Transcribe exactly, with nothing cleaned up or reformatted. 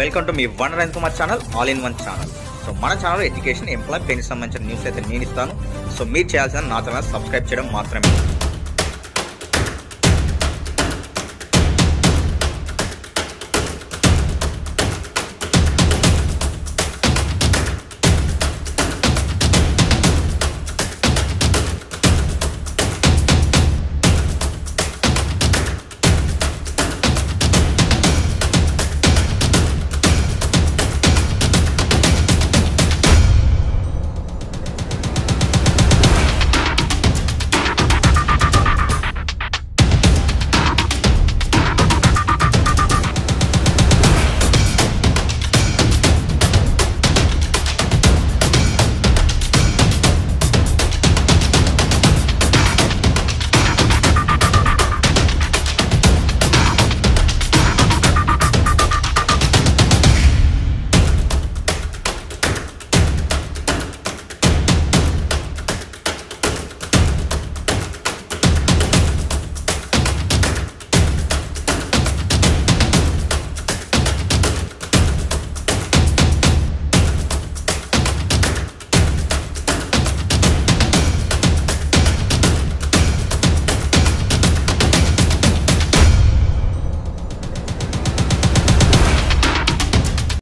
Welcome to మీ one rise Kumar channel all in one channel. So మన ఛానల్లో education, employ, pension సంబంధించిన news అయితే నేను ఇస్తాను. సో మీరు చేయాల్సిన నా ఛానల్ సబ్స్క్రైబ్ చేయడం మాత్రమే.